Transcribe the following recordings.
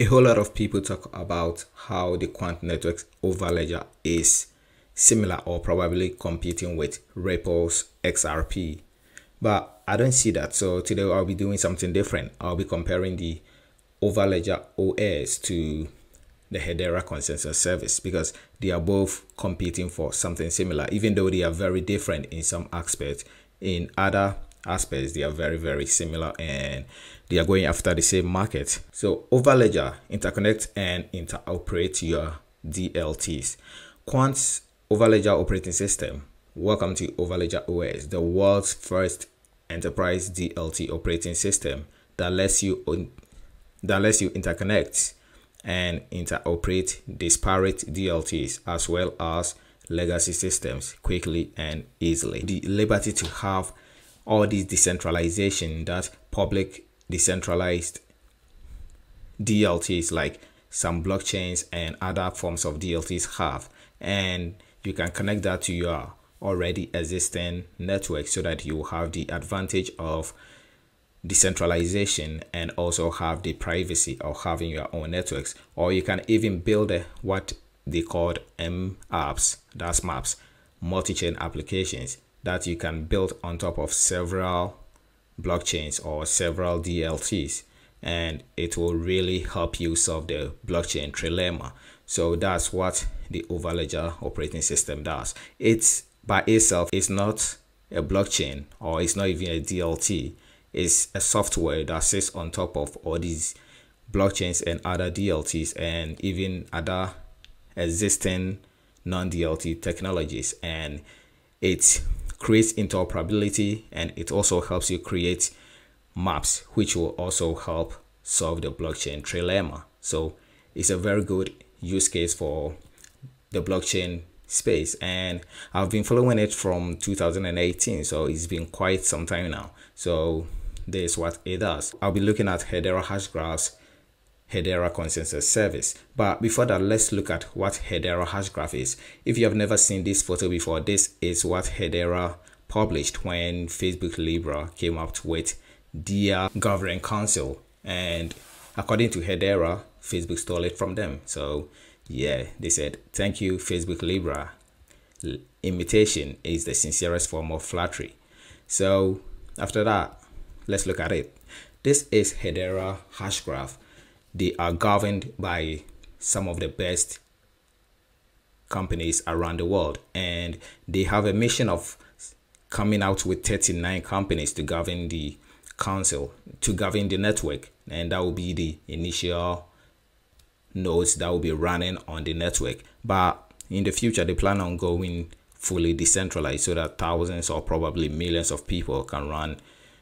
A whole lot of people talk about how the Quant Network's Overledger is similar or probably competing with Ripple's XRP, but I don't see that. So today I'll be doing something different. I'll be comparing the Overledger OS to the Hedera Consensus Service because they are both competing for something similar, even though they are very different in some aspects. In other aspects, they are very similar and they are going after the same market. So Overledger interconnect and interoperate your DLTs. Quant's Overledger operating system. Welcome to Overledger OS, the world's first enterprise DLT operating system that lets you interconnect and interoperate disparate DLTs as well as legacy systems quickly and easily. The liberty to have all this decentralization that public decentralized DLTs like some blockchains and other forms of DLTs have, and you can connect that to your already existing network so that you have the advantage of decentralization and also have the privacy of having your own networks. Or you can even build what they called mApps, that's maps, multi-chain applications that you can build on top of several blockchains or several DLTs, and it will really help you solve the blockchain trilemma. So that's what the Overledger operating system does. It's by itself, it's not a blockchain or it's not even a DLT. It's a software that sits on top of all these blockchains and other DLTs and even other existing non-DLT technologies, and it creates interoperability and it also helps you create maps, which will also help solve the blockchain trilemma. So it's a very good use case for the blockchain space, and I've been following it from 2018, so it's been quite some time now. So this is what it does. I'll be looking at Hedera Hashgraph's Hedera Consensus Service, but before that, let's look at what Hedera Hashgraph is. If you have never seen this photo before, this is what Hedera published when Facebook Libra came up with their governing council, and according to Hedera, Facebook stole it from them. So yeah, they said, "Thank you, Facebook Libra. Imitation is the sincerest form of flattery." So after that, let's look at it. This is Hedera Hashgraph. They are governed by some of the best companies around the world, and they have a mission of coming out with 39 companies to govern the council, to govern the network, and that will be the initial nodes that will be running on the network. But in the future, they plan on going fully decentralized so that thousands or probably millions of people can run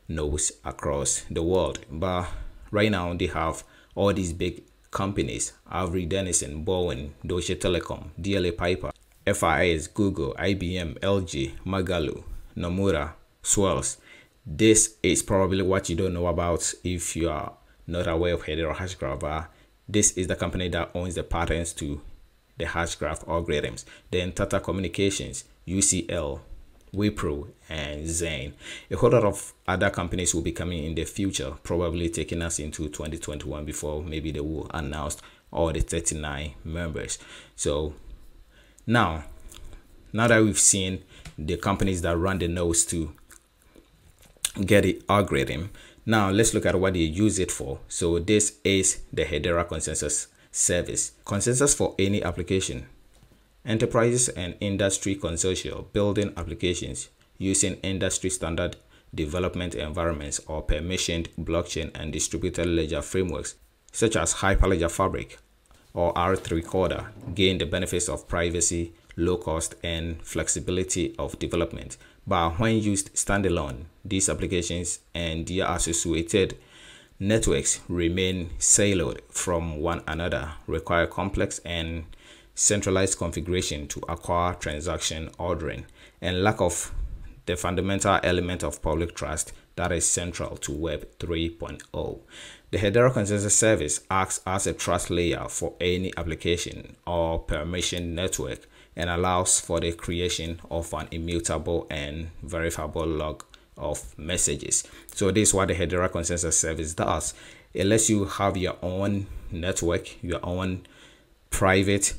nodes across the world. But right now they have all these big companies: Avery Dennison, Boeing, Deutsche Telekom, DLA Piper, FIS, Google, IBM, LG, Magalu, Nomura, Swells. This is probably what you don't know about if you are not aware of Hedera Hashgraph, but this is the company that owns the patents to the Hashgraph algorithms. Then Tata Communications, UCL, Wipro, and Zain. A whole lot of other companies will be coming in the future, probably taking us into 2021 before maybe they will announce all the 39 members. So now that we've seen the companies that run the nodes to get the algorithm, now let's look at what they use it for. So this is the Hedera Consensus Service. Consensus for any application. Enterprises and industry consortia building applications using industry standard development environments or permissioned blockchain and distributed ledger frameworks such as Hyperledger Fabric or R3 Corda gain the benefits of privacy, low cost, and flexibility of development. But when used standalone, these applications and their associated networks remain siloed from one another, require complex and centralized configuration to acquire transaction ordering, and lack of the fundamental element of public trust that is central to Web 3.0. The Hedera Consensus Service acts as a trust layer for any application or permission network and allows for the creation of an immutable and verifiable log of messages. So this is what the Hedera Consensus Service does. unless you have your own network, your own private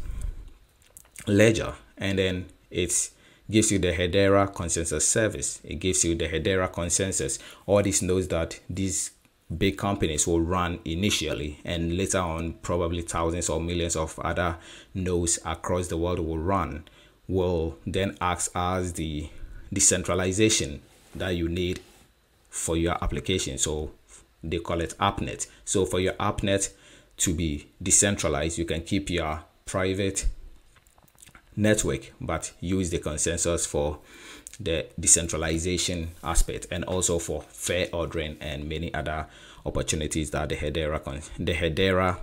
ledger, and then it gives you the Hedera Consensus Service. It gives you the Hedera Consensus. All this knows that these big companies will run initially, and later on probably thousands or millions of other nodes across the world will run, will then act as the decentralization that you need for your application. So they call it AppNet. So for your AppNet to be decentralized, you can keep your private network but use the consensus for the decentralization aspect, and also for fair ordering and many other opportunities that the Hedera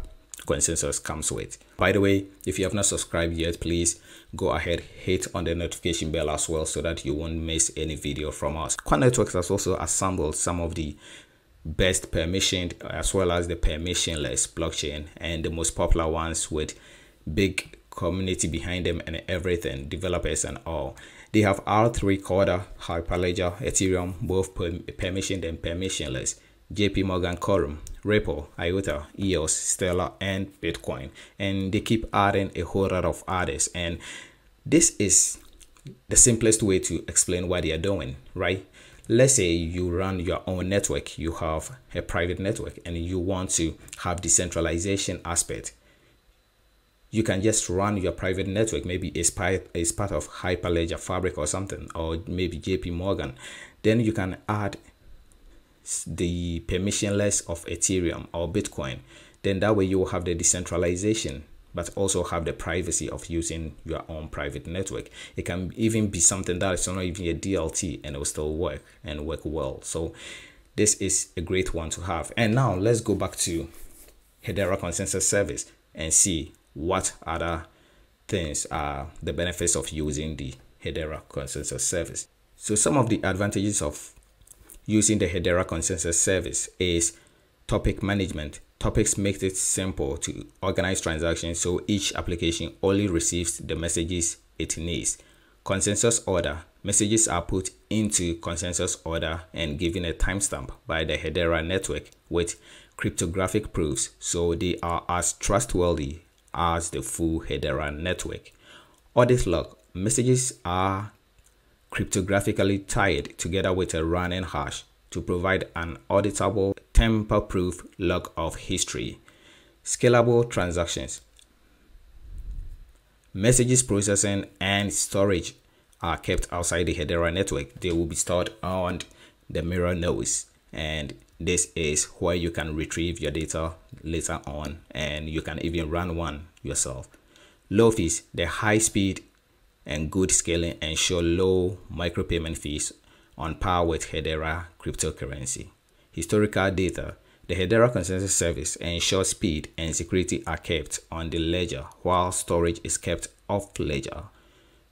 Consensus comes with. By the way, if you have not subscribed yet, please go ahead, hit on the notification bell as well, so that you won't miss any video from us. Quant Network has also assembled some of the best permissioned as well as the permissionless blockchain, and the most popular ones with big community behind them and everything, developers and all. They have R3 Corda, Hyperledger, Ethereum, both permissioned and permissionless, JP Morgan Quorum, Ripple, IOTA, EOS, Stellar, and Bitcoin. And they keep adding a whole lot of others. And this is the simplest way to explain what they are doing, right? Let's say you run your own network, you have a private network, and you want to have decentralization aspect. You can just run your private network. Maybe it's part of Hyperledger Fabric or something, or maybe JP Morgan. Then you can add the permissionless of Ethereum or Bitcoin. Then that way you will have the decentralization, but also have the privacy of using your own private network. It can even be something that is not even a DLT, and it will still work and work well. So this is a great one to have. And now let's go back to Hedera Consensus Service and see what other things are the benefits of using the Hedera Consensus Service. So some of the advantages of using the Hedera Consensus Service is topic management. Topics makes it simple to organize transactions, so each application only receives the messages it needs. Consensus order. Messages are put into consensus order and given a timestamp by the Hedera network with cryptographic proofs, so they are as trustworthy as the full Hedera network. Audit log. Messages are cryptographically tied together with a running hash to provide an auditable, tamper-proof log of history. Scalable transactions. Messages processing and storage are kept outside the Hedera network. They will be stored on the mirror nodes, and this is where you can retrieve your data later on, and you can even run one yourself. Low fees. The high speed and good scaling ensure low micropayment fees, on par with Hedera cryptocurrency. Historical data. The Hedera Consensus Service ensures speed and security are kept on the ledger, while storage is kept off ledger.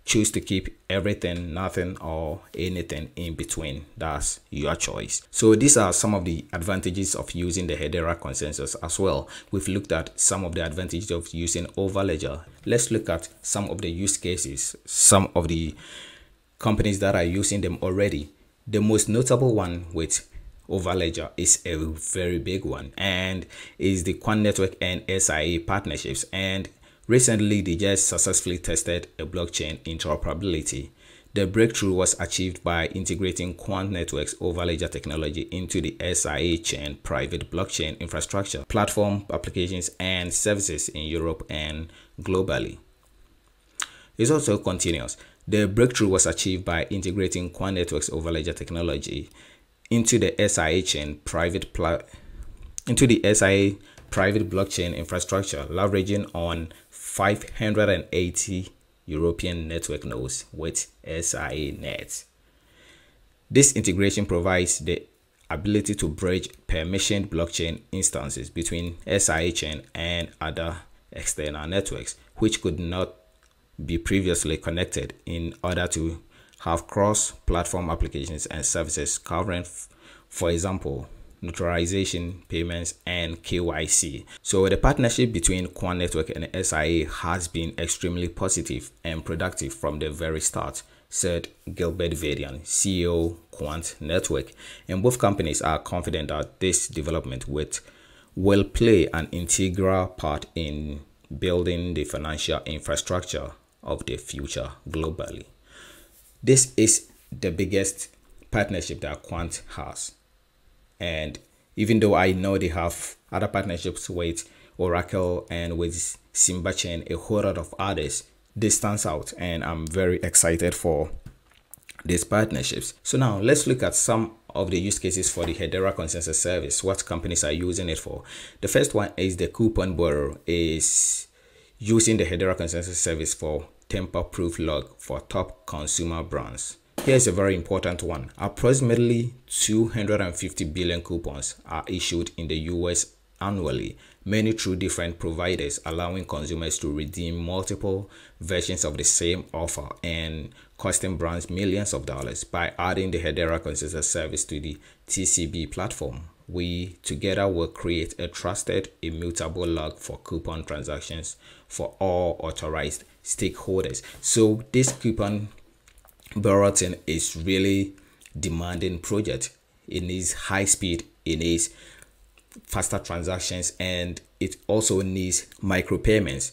Choose to keep everything, nothing, or anything in between. That's your choice. So these are some of the advantages of using the Hedera Consensus as well. We've looked at some of the advantages of using Overledger. Let's look at some of the use cases, some of the companies that are using them already. The most notable one with Overledger is a very big one, and is the Quant Network and SIA partnerships. And recently, they just successfully tested a blockchain interoperability. The breakthrough was achieved by integrating Quant Network's Overledger technology into the SIA chain private blockchain infrastructure, platform, applications, and services in Europe and globally. It's also continuous. The breakthrough was achieved by integrating Quant Network's Overledger technology into the SIA chain private blockchain infrastructure, leveraging on 580 European network nodes with SIA nets. This integration provides the ability to bridge permissioned blockchain instances between SIA chain and other external networks, which could not be previously connected, in order to have cross-platform applications and services covering, for example, notarization, payments, and KYC. So the partnership between Quant Network and SIA has been extremely positive and productive from the very start, said Gilbert Vadian, CEO Quant Network. And both companies are confident that this development will play an integral part in building the financial infrastructure of the future globally. This is the biggest partnership that Quant has. And even though I know they have other partnerships with Oracle and with SimbaChain, a whole lot of others, this stands out, and I'm very excited for these partnerships. So now let's look at some of the use cases for the Hedera Consensus Service. What companies are using it for? The first one is the Coupon Bureau is using the Hedera Consensus Service for tamper-proof log for top consumer brands. Here's a very important one. Approximately 250 billion coupons are issued in the US annually, many through different providers, allowing consumers to redeem multiple versions of the same offer and costing brands millions of dollars. By adding the Hedera Consensus Service to the TCB platform, we together will create a trusted, immutable log for coupon transactions for all authorized stakeholders. So this Coupon Bureau thing is really demanding project. It needs high speed, it needs faster transactions, and it also needs micropayments.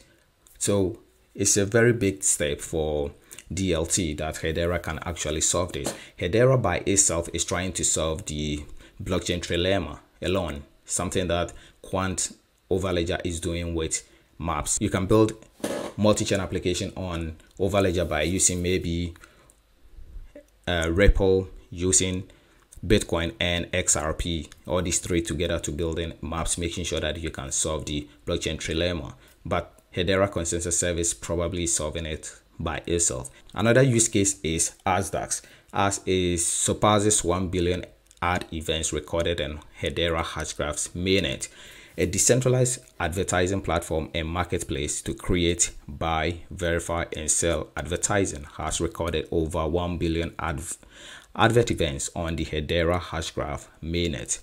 So it's a very big step for DLT that Hedera can actually solve this. Hedera by itself is trying to solve the blockchain trilemma alone, something that Quant Overledger is doing with mApps. You can build multi-chain application on Overledger by using maybe Ripple, using Bitcoin and XRP, all these three together to building mApps, making sure that you can solve the blockchain trilemma. But Hedera Consensus Service probably solving it by itself. Another use case is AdsDax. As it surpasses 1 billion ad events recorded in Hedera Hashgraph's mainnet, a decentralized advertising platform and marketplace to create, buy, verify, and sell advertising, has recorded over 1 billion advert events on the Hedera Hashgraph mainnet,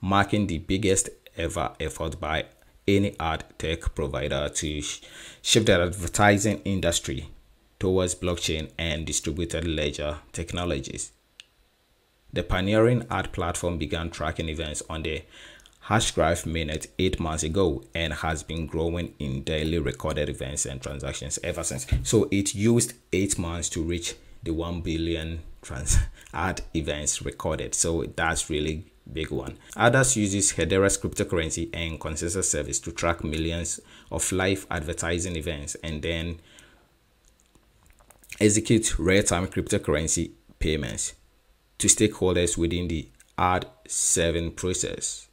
marking the biggest ever effort by any ad tech provider to shift the advertising industry towards blockchain and distributed ledger technologies. The pioneering ad platform began tracking events on the Hashgraph mainnet 8 months ago and has been growing in daily recorded events and transactions ever since. So it used 8 months to reach the 1 billion ad events recorded. So that's really big one. Others uses Hedera's cryptocurrency and consensus service to track millions of live advertising events and then execute real-time cryptocurrency payments to stakeholders within the ad serving process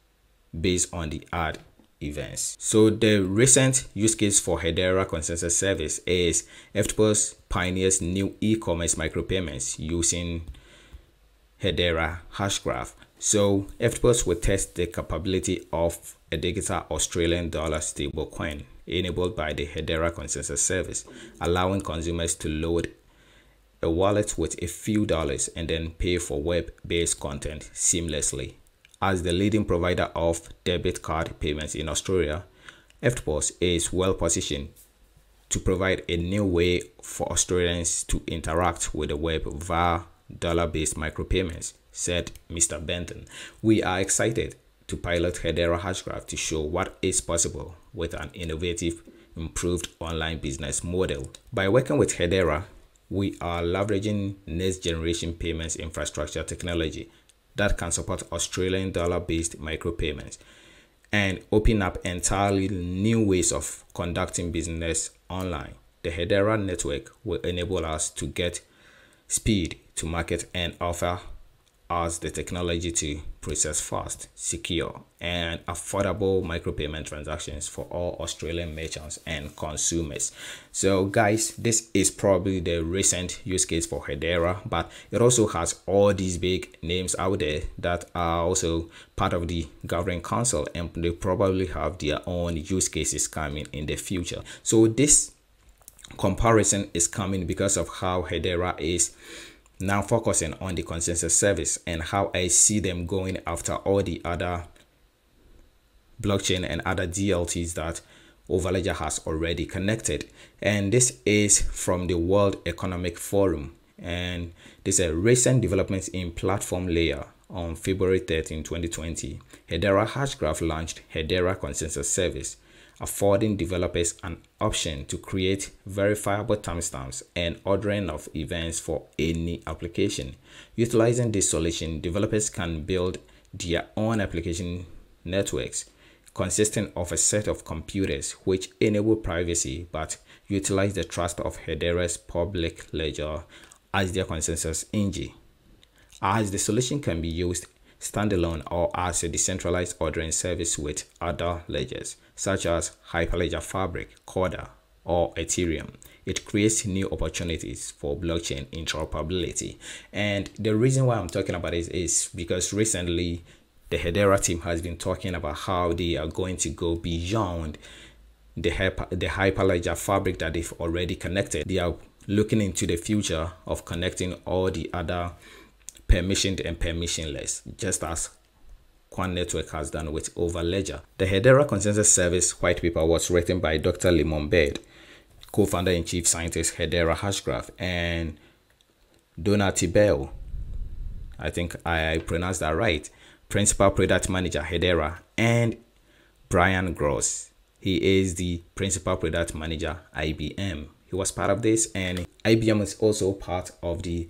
based on the ad events. So the recent use case for Hedera Consensus Service is Eftpos pioneers new e-commerce micropayments using Hedera Hashgraph. So Eftpos will test the capability of a digital Australian dollar stablecoin enabled by the Hedera Consensus Service, allowing consumers to load a wallet with a few dollars and then pay for web-based content seamlessly. As the leading provider of debit card payments in Australia, Eftpos is well positioned to provide a new way for Australians to interact with the web via dollar-based micropayments, said Mr. Benton. We are excited to pilot Hedera Hashgraph to show what is possible with an innovative, improved online business model. By working with Hedera, we are leveraging next-generation payments infrastructure technology that can support Australian dollar-based micropayments and open up entirely new ways of conducting business online. The Hedera network will enable us to get speed to market and offer us the technology to process fast, secure, and affordable micropayment transactions for all Australian merchants and consumers. So guys, this is probably the recent use case for Hedera, but it also has all these big names out there that are also part of the governing council, and they probably have their own use cases coming in the future. So this comparison is coming because of how Hedera is now focusing on the consensus service and how I see them going after all the other blockchain and other DLTs that Overledger has already connected. And this is from the World Economic Forum, and there's a recent development in platform layer on February 13, 2020, Hedera Hashgraph launched Hedera Consensus Service, affording developers an option to create verifiable timestamps and ordering of events for any application. Utilizing this solution, developers can build their own application networks consisting of a set of computers which enable privacy but utilize the trust of Hedera's public ledger as their consensus engine. As the solution can be used standalone or as a decentralized ordering service with other ledgers, such as Hyperledger Fabric, Corda, or Ethereum, it creates new opportunities for blockchain interoperability. And the reason why I'm talking about it is because recently the Hedera team has been talking about how they are going to go beyond the Hyperledger Fabric that they've already connected. They are looking into the future of connecting all the other permissioned and permissionless, just as Quant Network has done with Overledger. The Hedera Consensus Service white paper was written by Dr. Limon Baird, co-founder and chief scientist Hedera Hashgraph, and Donati Bell, I think I pronounced that right, principal product manager Hedera, and Brian Gross. He is the principal product manager IBM. He was part of this, and IBM is also part of the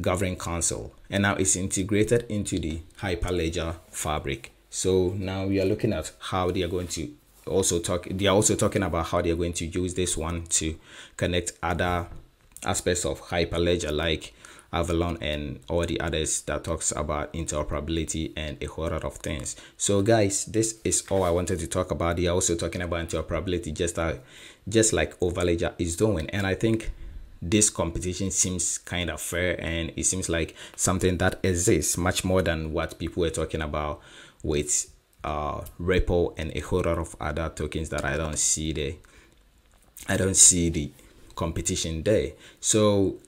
governing council, and now it's integrated into the Hyperledger Fabric. So now we are looking at how they are going to also talk, they are also talking about how they are going to use this one to connect other aspects of Hyperledger like Avalon and all the others that talks about interoperability and a whole lot of things. So guys, this is all I wanted to talk about. They are also talking about interoperability just like Overledger is doing, and I think this competition seems kind of fair, and it seems like something that exists much more than what people were talking about with Ripple and a whole lot of other tokens that I don't see the competition there. So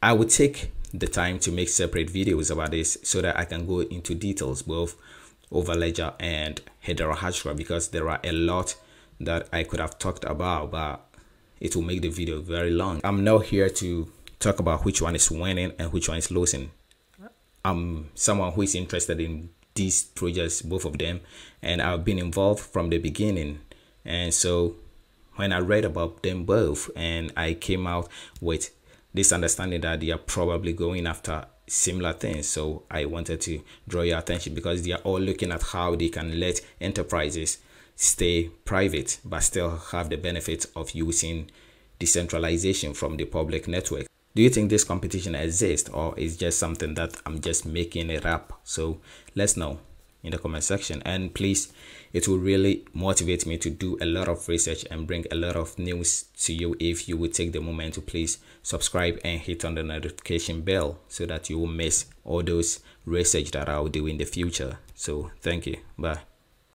I would take the time to make separate videos about this so that I can go into details both Overledger and Hedera Hashgraph, because there are a lot that I could have talked about, but it will make the video very long. I'm not here to talk about which one is winning and which one is losing. I'm someone who is interested in these projects, both of them, and I've been involved from the beginning. And so when I read about them both, and I came out with this understanding that they are probably going after similar things, so I wanted to draw your attention, because they are all looking at how they can let enterprises stay private but still have the benefit of using decentralization from the public network. Do you think this competition exists, or is just something that I'm just making it up? So let's know in the comment section, and please, it will really motivate me to do a lot of research and bring a lot of news to you if you would take the moment to please subscribe and hit on the notification bell so that you will miss all those research that I'll do in the future. So thank you, bye.